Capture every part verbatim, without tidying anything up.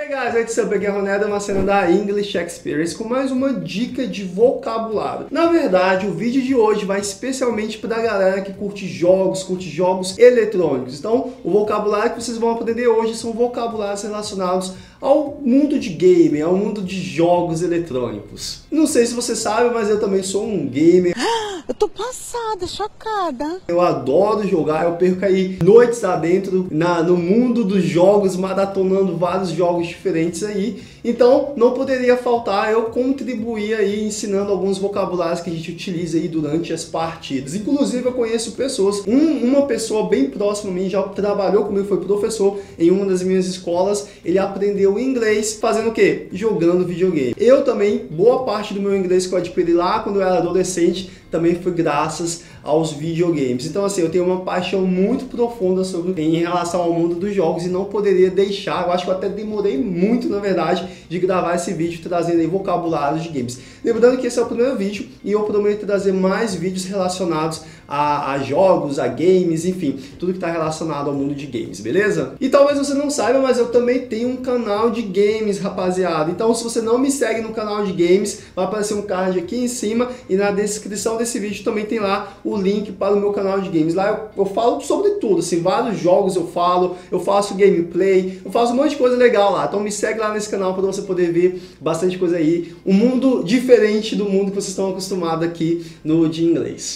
Hey guys, aqui é o Pequerroneda, uma cena da English Experience com mais uma dica de vocabulário. Na verdade, o vídeo de hoje vai especialmente para a galera que curte jogos, curte jogos eletrônicos. Então, o vocabulário que vocês vão aprender hoje são vocabulários relacionados ao mundo de gaming, ao mundo de jogos eletrônicos. Não sei se você sabe, mas eu também sou um gamer. Eu tô passada, chocada. Eu adoro jogar, eu perco aí noites adentro na, no mundo dos jogos, maratonando vários jogos diferentes aí. Então, não poderia faltar eu contribuir aí ensinando alguns vocabulários que a gente utiliza aí durante as partidas. Inclusive, eu conheço pessoas, um, uma pessoa bem próxima a mim, já trabalhou comigo, foi professor em uma das minhas escolas. Ele aprendeu inglês fazendo o quê? Jogando videogame. Eu também, boa parte do meu inglês que eu adquiri lá quando eu era adolescente, também foi graças aos videogames. Então, assim, eu tenho uma paixão muito profunda sobre em relação ao mundo dos jogos e não poderia deixar. Eu acho que eu até demorei muito, na verdade, de gravar esse vídeo trazendo aí vocabulários de games. Lembrando que esse é o primeiro vídeo e eu prometo trazer mais vídeos relacionados a, a jogos, a games, enfim, tudo que está relacionado ao mundo de games, beleza? E talvez você não saiba, mas eu também tenho um canal de games, rapaziada. Então, se você não me segue no canal de games, vai aparecer um card aqui em cima e na descrição desse vídeo também tem lá o link para o meu canal de games. Lá eu, eu falo sobre tudo, assim, vários jogos eu falo, eu faço gameplay, eu faço um monte de coisa legal lá. Então me segue lá nesse canal para você poder ver bastante coisa aí, um mundo diferente do mundo que vocês estão acostumados aqui no de inglês.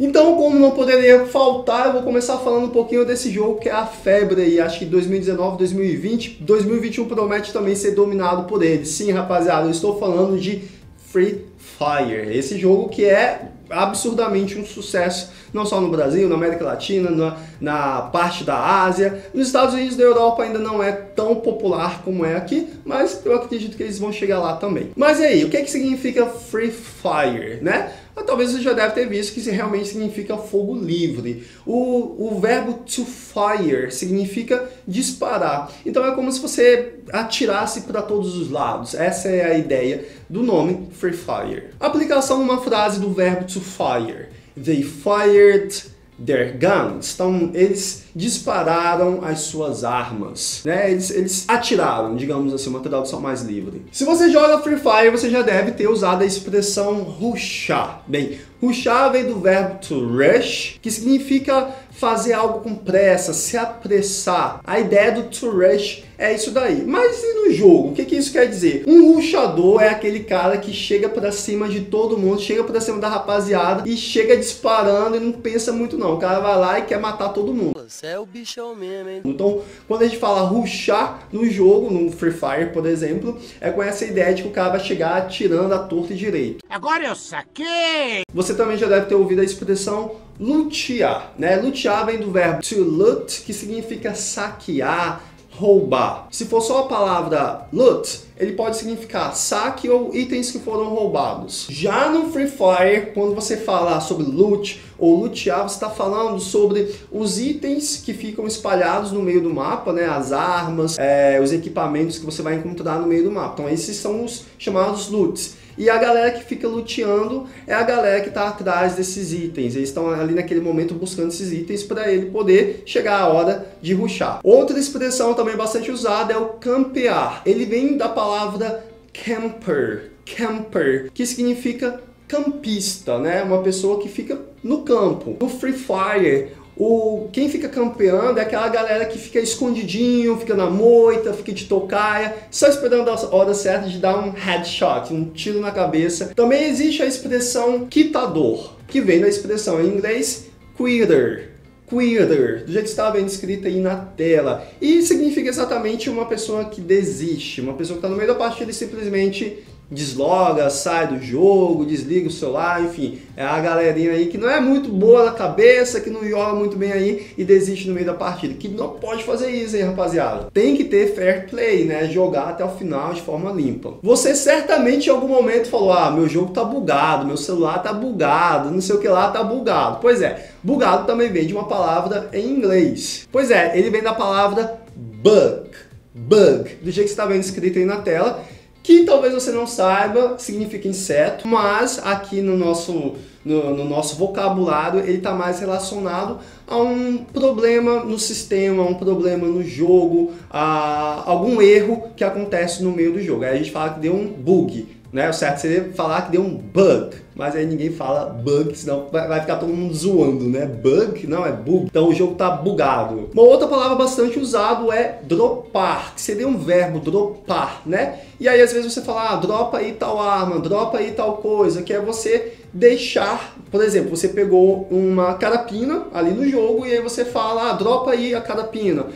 Então, como não poderia faltar, eu vou começar falando um pouquinho desse jogo que é a febre aí. Acho que dois mil e dezenove, dois mil e vinte, dois mil e vinte e um promete também ser dominado por ele. Sim, rapaziada, eu estou falando de Free Fire. Esse jogo que é absurdamente um sucesso, não só no Brasil, na América Latina, na, na parte da Ásia. Nos Estados Unidos da Europa ainda não é tão popular como é aqui, mas eu acredito que eles vão chegar lá também. Mas e aí, o que é que significa Free Fire, né? Talvez você já deve ter visto que isso realmente significa fogo livre. O, o verbo to fire significa disparar. Então é como se você atirasse para todos os lados. Essa é a ideia do nome Free Fire. Aplicação numa frase do verbo to fire. They fired their guns. Então, eles dispararam as suas armas, né? Eles, eles atiraram, digamos assim, uma tradução mais livre. Se você joga Free Fire, você já deve ter usado a expressão rushar. Bem, rushar vem do verbo to rush, que significa fazer algo com pressa, se apressar. A ideia do to rush é isso daí. Mas e no jogo? O que, que isso quer dizer? Um rushador é aquele cara que chega pra cima de todo mundo, chega pra cima da rapaziada e chega disparando e não pensa muito não. O cara vai lá e quer matar todo mundo. Você é o bichão mesmo, hein? Então, quando a gente fala rushar no jogo, no Free Fire, por exemplo, é com essa ideia de que o cara vai chegar atirando a torta e direito. Agora eu saquei! Você Você também já deve ter ouvido a expressão lutear, né? Lutear vem do verbo to loot, que significa saquear, roubar. Se for só a palavra loot, ele pode significar saque ou itens que foram roubados. Já no Free Fire, quando você fala sobre loot ou lutear, você está falando sobre os itens que ficam espalhados no meio do mapa, né? As armas, é, os equipamentos que você vai encontrar no meio do mapa. Então esses são os chamados loots. E a galera que fica luteando é a galera que está atrás desses itens. Eles estão ali naquele momento buscando esses itens para ele poder chegar a hora de rushar. Outra expressão também bastante usada é o campear. Ele vem da palavra camper, camper, que significa campista, né? Uma pessoa que fica no campo. No Free Fire, O, quem fica campeando é aquela galera que fica escondidinho, fica na moita, fica de tocaia, só esperando a hora certa de dar um headshot, um tiro na cabeça. Também existe a expressão quitador, que vem da expressão em inglês quitter. Quitter, do jeito que está bem escrito aí na tela. E significa exatamente uma pessoa que desiste, uma pessoa que está no meio da partida e simplesmente desloga, sai do jogo, desliga o celular, enfim, é a galerinha aí que não é muito boa na cabeça, que não joga muito bem aí e desiste no meio da partida, que não pode fazer isso, hein, rapaziada? Tem que ter fair play, né? Jogar até o final de forma limpa. Você certamente em algum momento falou, ah, meu jogo tá bugado, meu celular tá bugado, não sei o que lá tá bugado. Pois é, bugado também vem de uma palavra em inglês. Pois é, ele vem da palavra bug, bug, do jeito que está bem escrito aí na tela, que talvez você não saiba, significa inseto, mas aqui no nosso, no, no nosso vocabulário, ele está mais relacionado a um problema no sistema, a um problema no jogo, a algum erro que acontece no meio do jogo. Aí a gente fala que deu um bug, né? O certo seria falar que deu um bug, mas aí ninguém fala bug, senão vai ficar todo mundo zoando, né? Bug? Não, é bug. Então o jogo tá bugado. Uma outra palavra bastante usada é dropar, que seria um verbo, dropar, né? E aí às vezes você fala, ah, dropa aí tal arma, dropa aí tal coisa, que é você deixar, por exemplo, você pegou uma carapina ali no jogo e aí você fala, ah, dropa aí a carapina,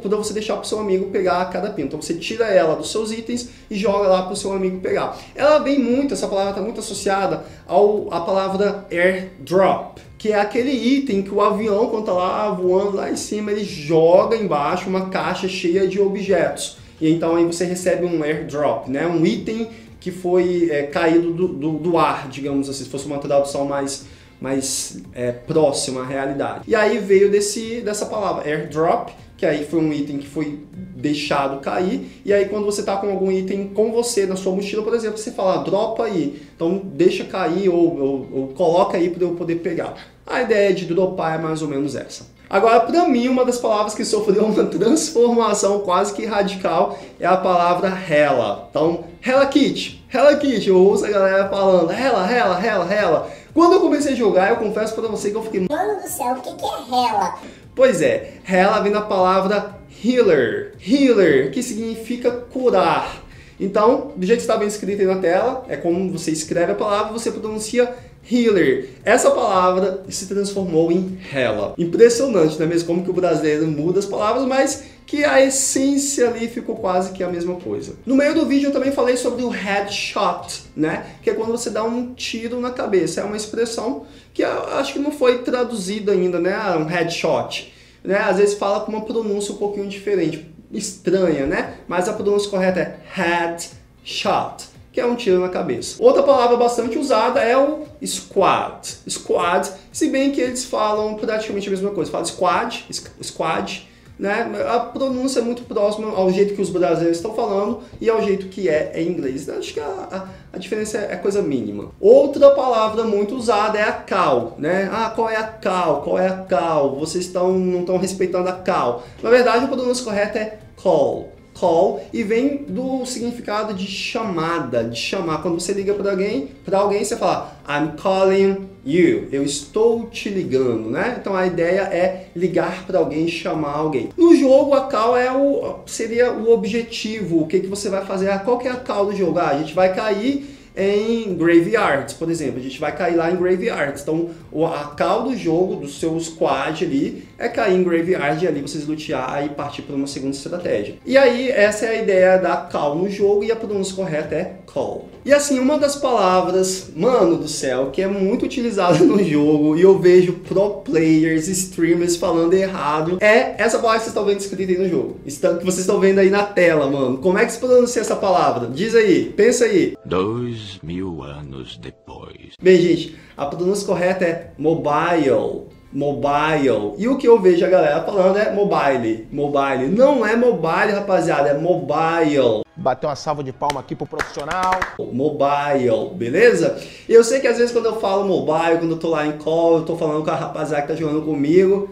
para você deixar para o seu amigo pegar a carapina. Então você tira ela dos seus itens e joga lá para o seu amigo pegar. Ela vem muito, essa palavra está muito associada ao, à palavra airdrop, que é aquele item que o avião, quando está lá voando lá em cima, ele joga embaixo uma caixa cheia de objetos. E então aí você recebe um airdrop, né? Um item que foi é, caído do, do, do ar, digamos assim, se fosse uma tradução mais, mais é, próxima à realidade. E aí veio desse, dessa palavra, airdrop, que aí foi um item que foi deixado cair, e aí quando você está com algum item com você na sua mochila, por exemplo, você fala, dropa aí, então deixa cair ou, ou, ou coloca aí para eu poder pegar. A ideia de dropar é mais ou menos essa. Agora, para mim, uma das palavras que sofreu uma transformação quase que radical é a palavra hella. Então, hella kit, hella kit, eu ouço a galera falando, hella, hella, hella, hella. Quando eu comecei a jogar, eu confesso para você que eu fiquei, mano do céu, o que que é hella? Pois é, hella vem da palavra healer, healer, que significa curar. Então, do jeito que está bem escrito aí na tela, é como você escreve a palavra, você pronuncia healer. Essa palavra se transformou em hella. Impressionante, não é mesmo? Como que o brasileiro muda as palavras, mas que a essência ali ficou quase que a mesma coisa. No meio do vídeo eu também falei sobre o headshot, né? Que é quando você dá um tiro na cabeça. É uma expressão que eu acho que não foi traduzida ainda, né? Um headshot, né? Às vezes fala com uma pronúncia um pouquinho diferente, estranha, né? Mas a pronúncia correta é headshot, que é um tiro na cabeça. Outra palavra bastante usada é o squad. Squad, se bem que eles falam praticamente a mesma coisa. Fala squad, squad, né? A pronúncia é muito próxima ao jeito que os brasileiros estão falando e ao jeito que é em inglês. Acho que a, a, a diferença é coisa mínima. Outra palavra muito usada é a cal, né? Ah, qual é a cal? Qual é a cal? Vocês estão, não estão respeitando a cal. Na verdade, a pronúncia correta é call. Call, e vem do significado de chamada, de chamar. Quando você liga para alguém, para alguém você fala I'm calling you, eu estou te ligando, né? Então a ideia é ligar para alguém, chamar alguém. No jogo a call é o, seria o objetivo, o que, que você vai fazer. Ah, qual que é a call do jogo? Ah, a gente vai cair em Graveyards, por exemplo, a gente vai cair lá em Graveyards. Então a call do jogo, do seu squad ali, é cair em Graveyard e ali vocês lutear e partir para uma segunda estratégia. E aí essa é a ideia da call no jogo e a pronúncia correta é call. E assim, uma das palavras, mano do céu, que é muito utilizada no jogo e eu vejo pro players, streamers falando errado, é essa palavra que vocês estão vendo escrita aí no jogo, que vocês estão vendo aí na tela, mano. Como é que se pronuncia essa palavra? Diz aí, pensa aí. Dois mil anos depois. Bem, gente, a pronúncia correta é mobile, mobile. E o que eu vejo a galera falando é mobile, mobile. Não é mobile, rapaziada, é mobile. Bateu uma salva de palma aqui pro profissional. Mobile, beleza? E eu sei que às vezes quando eu falo mobile, quando eu tô lá em call, eu tô falando com a rapaziada que tá jogando comigo,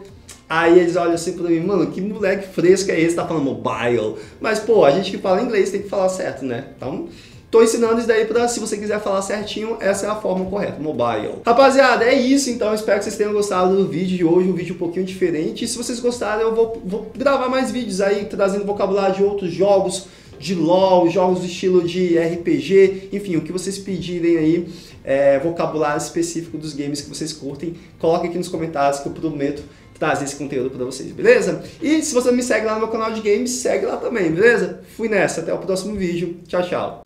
aí eles olham assim pra mim, mano, que moleque fresco é esse, tá falando mobile? Mas, pô, a gente que fala inglês tem que falar certo, né? Então... tô ensinando isso daí para, se você quiser falar certinho, essa é a forma correta, mobile. Rapaziada, é isso então, espero que vocês tenham gostado do vídeo de hoje, um vídeo um pouquinho diferente. E se vocês gostaram, eu vou, vou gravar mais vídeos aí, trazendo vocabulário de outros jogos, de LOL, jogos do estilo de R P G, enfim, o que vocês pedirem aí, é, vocabulário específico dos games que vocês curtem, coloque aqui nos comentários que eu prometo trazer esse conteúdo para vocês, beleza? E se você me segue lá no meu canal de games, segue lá também, beleza? Fui nessa, até o próximo vídeo, tchau, tchau.